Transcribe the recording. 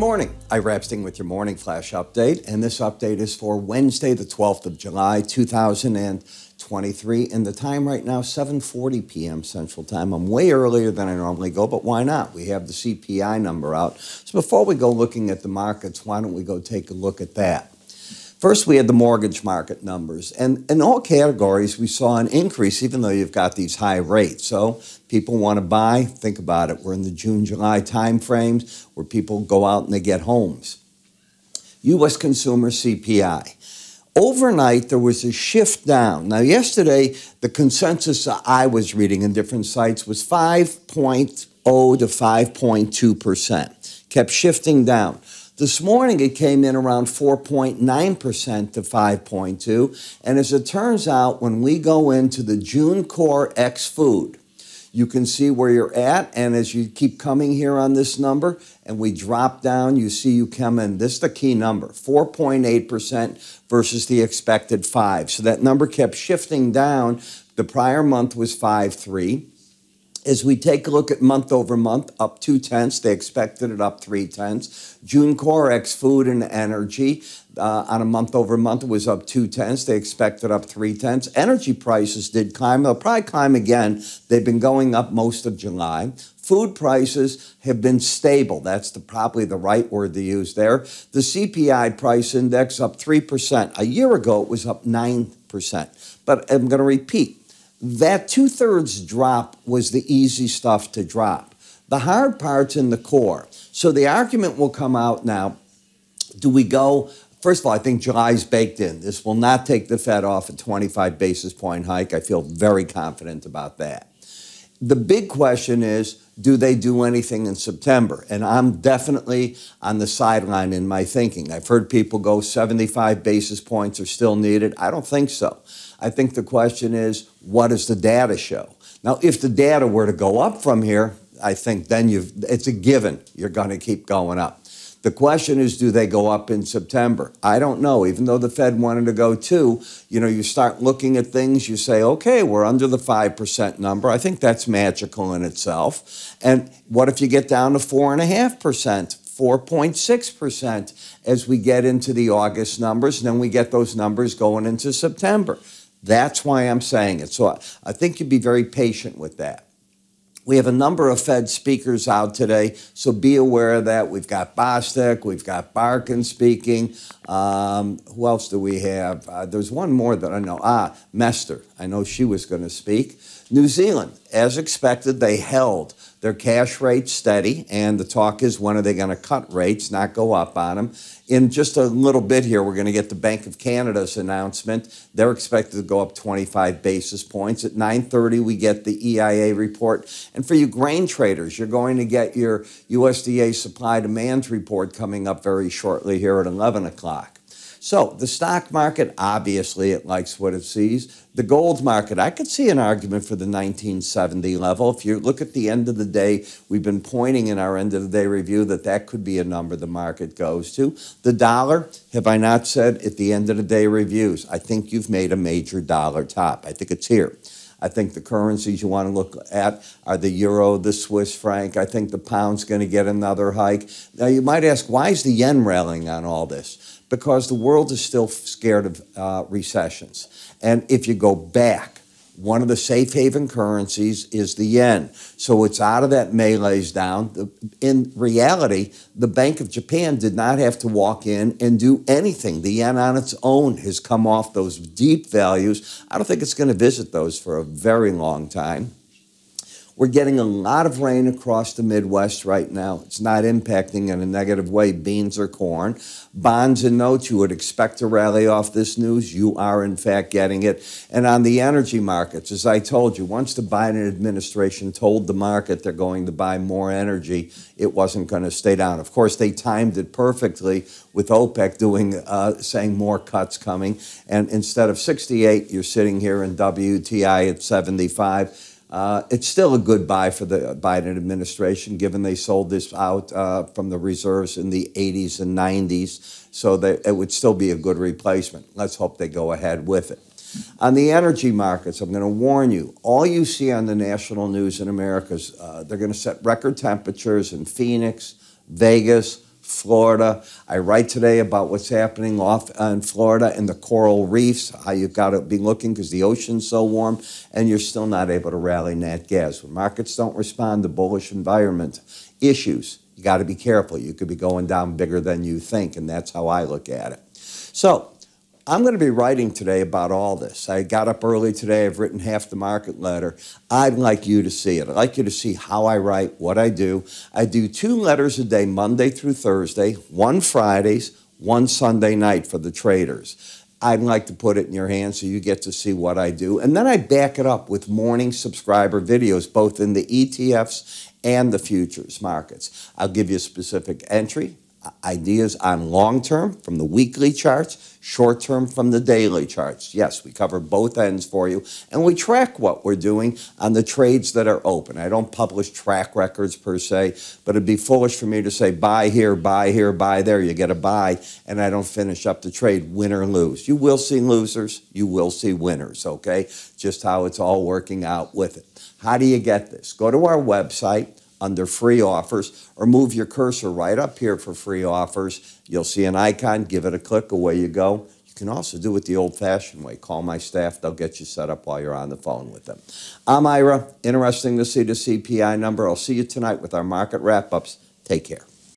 morning. Ira Epstein with your morning flash update, and this update is for Wednesday, the 12th of July, 2023, and the time right now, 7:40 p.m. Central Time. I'm way earlier than I normally go, but why not? We have the CPI number out. So before we go looking at the markets, why don't we go take a look at that? First, we had the mortgage market numbers, and in all categories, we saw an increase, even though you've got these high rates. So people want to buy. Think about it. We're in the June-July time frames where people go out and they get homes. U.S. consumer CPI. Overnight, there was a shift down. Now, yesterday, the consensus I was reading in different sites was 5.0 to 5.2%. Kept shifting down. This morning, it came in around 4.9% to 5.2. And as it turns out, when we go into the June core ex food, you can see where you're at. And as you keep coming here on this number and we drop down, you see you come in. This is the key number, 4.8% versus the expected 5. So that number kept shifting down. The prior month was 5.3. As we take a look at month over month, up 0.2. They expected it up 0.3. June core ex food and energy on a month over month was up 0.2. They expected up 0.3. Energy prices did climb. They'll probably climb again. They've been going up most of July. Food prices have been stable. That's probably the right word to use there. The CPI price index up 3%. A year ago, it was up 9%. But I'm going to repeat. That 2/3 drop was the easy stuff to drop. The hard part's in the core. So the argument will come out now. Do we go? First of all, I think July's baked in. This will not take the Fed off a 25 basis point hike. I feel very confident about that. The big question is, do they do anything in September? And I'm definitely on the sideline in my thinking. I've heard people go 75 basis points are still needed. I don't think so. I think the question is, what does the data show? Now, if the data were to go up from here, I think then it's a given. You're going to keep going up. The question is, do they go up in September? I don't know. Even though the Fed wanted to go 2, you know, you start looking at things, you say, okay, we're under the 5% number. I think that's magical in itself. And what if you get down to 4.5%, 4.6% as we get into the August numbers, and then we get those numbers going into September? That's why I'm saying it. So I think you'd be very patient with that. We have a number of Fed speakers out today, so be aware of that. We've got Bostic, we've got Barkin speaking. Who else do we have? There's one more that I know. Mester. I know she was going to speak. New Zealand, as expected, they held their cash rate steady, and the talk is when are they going to cut rates, not go up on them. In just a little bit here, we're going to get the Bank of Canada's announcement. They're expected to go up 25 basis points. At 9:30, we get the EIA report. And for you grain traders, you're going to get your USDA supply-demand report coming up very shortly here at 11 o'clock. So the stock market, obviously, it likes what it sees. The gold market, I could see an argument for the 1970 level. If you look at the end of the day, we've been pointing in our end of the day review that that could be a number the market goes to. The dollar, have I not said at the end of the day reviews, I think you've made a major dollar top. I think it's here. I think the currencies you want to look at are the euro, the Swiss franc. I think the pound's going to get another hike. Now, you might ask, why is the yen railing on all this? Because the world is still scared of recessions. And if you go back, one of the safe haven currencies is the yen. So it's out of that melee's down. In reality, the Bank of Japan did not have to walk in and do anything. The yen on its own has come off those deep values. I don't think it's going to visit those for a very long time. We're getting a lot of rain across the Midwest right now. It's not impacting in a negative way beans or corn. Bonds and notes, you would expect to rally off this news. You are, in fact, getting it. And on the energy markets, as I told you, once the Biden administration told the market they're going to buy more energy, it wasn't going to stay down. Of course, they timed it perfectly with OPEC saying more cuts coming. And instead of 68, you're sitting here in WTI at 75. It's still a good buy for the Biden administration, given they sold this out from the reserves in the 80s and 90s, so that it would still be a good replacement. Let's hope they go ahead with it. On the energy markets, I'm going to warn you, all you see on the national news in America is they're going to set record temperatures in Phoenix, Vegas, Florida. I write today about what's happening off in Florida and the coral reefs, how you've got to be looking because the ocean's so warm, and you're still not able to rally nat gas. When markets don't respond to bullish environment issues, you got to be careful. You could be going down bigger than you think, and that's how I look at it. So I'm going to be writing today about all this. I got up early today. I've written half the market letter. I'd like you to see it. I'd like you to see how I write, what I do. I do 2 letters a day, Monday through Thursday, 1 Fridays, 1 Sunday night for the traders. I'd like to put it in your hands so you get to see what I do. And then I back it up with morning subscriber videos, both in the ETFs and the futures markets. I'll give you a specific entry. Ideas on long-term from the weekly charts, short-term from the daily charts. Yes, we cover both ends for you, and we track what we're doing on the trades that are open. I don't publish track records per se, but it'd be foolish for me to say, buy here, buy here, buy there. You get a buy, and I don't finish up the trade, win or lose. You will see losers. You will see winners, okay? Just how it's all working out with it. How do you get this? Go to our website under free offers, or move your cursor right up here for free offers. You'll see an icon, give it a click, away you go. You can also do it the old-fashioned way. Call my staff, they'll get you set up while you're on the phone with them. I'm Ira, interesting to see the CPI number. I'll see you tonight with our market wrap-ups. Take care.